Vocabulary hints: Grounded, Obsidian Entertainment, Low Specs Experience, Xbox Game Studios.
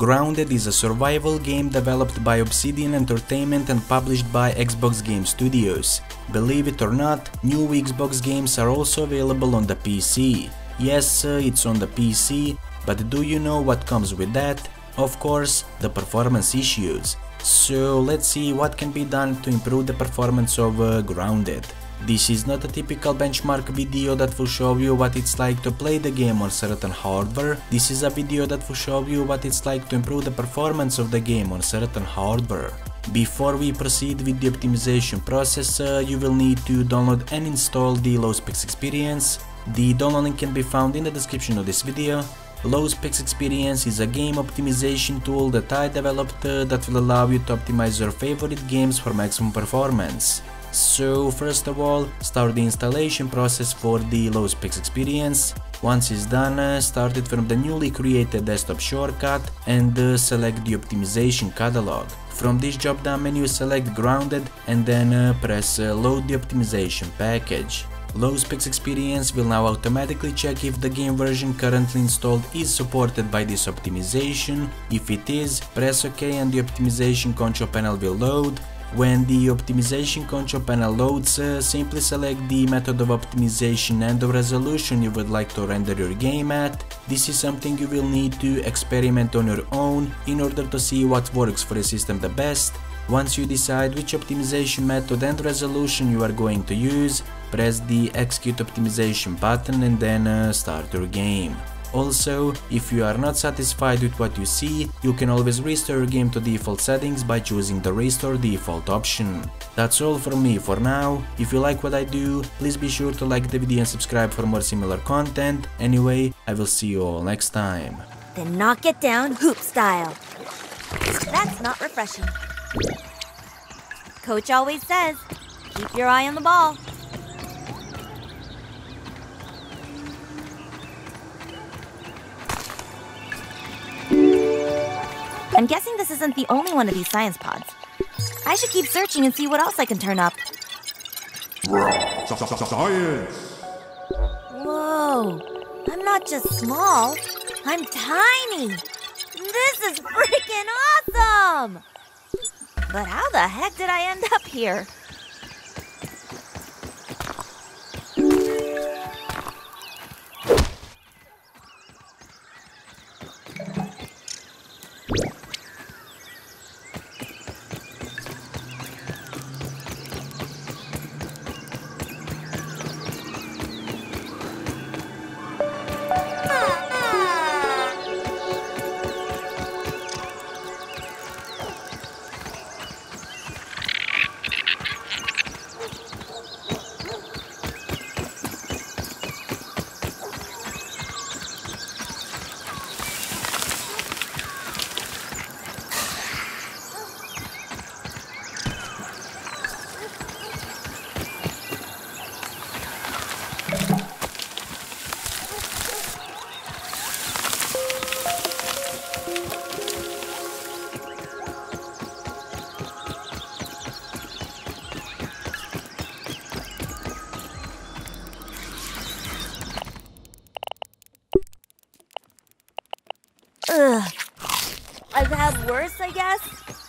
Grounded is a survival game developed by Obsidian Entertainment and published by Xbox Game Studios. Believe it or not, new Xbox games are also available on the PC. Yes, it's on the PC, but do you know what comes with that? Of course, the performance issues. So let's see what can be done to improve the performance of Grounded. This is not a typical benchmark video that will show you what it's like to play the game on certain hardware. This is a video that will show you what it's like to improve the performance of the game on certain hardware. Before we proceed with the optimization process, you will need to download and install the Low Specs Experience. The download link can be found in the description of this video. Low Specs Experience is a game optimization tool that I developed that will allow you to optimize your favorite games for maximum performance. So first of all, start the installation process for the Low Specs Experience. Once it's done, start it from the newly created desktop shortcut and select the optimization catalog. From this drop down menu, select Grounded and then press load the optimization package. Low Specs Experience will now automatically check if the game version currently installed is supported by this optimization. If it is, press OK and the optimization control panel will load. When the optimization control panel loads, simply select the method of optimization and the resolution you would like to render your game at. This is something you will need to experiment on your own in order to see what works for your system the best. Once you decide which optimization method and resolution you are going to use, press the Execute Optimization button and then start your game. Also, if you are not satisfied with what you see, you can always restore your game to default settings by choosing the Restore Default option. That's all from me for now. If you like what I do, please be sure to like the video and subscribe for more similar content. Anyway, I will see you all next time. Then knock it down hoop style. That's not refreshing. Coach always says, keep your eye on the ball. I'm guessing this isn't the only one of these science pods. I should keep searching and see what else I can turn up. Science! Whoa, I'm not just small, I'm tiny! This is freaking awesome! But how the heck did I end up here? I've had worse, I guess.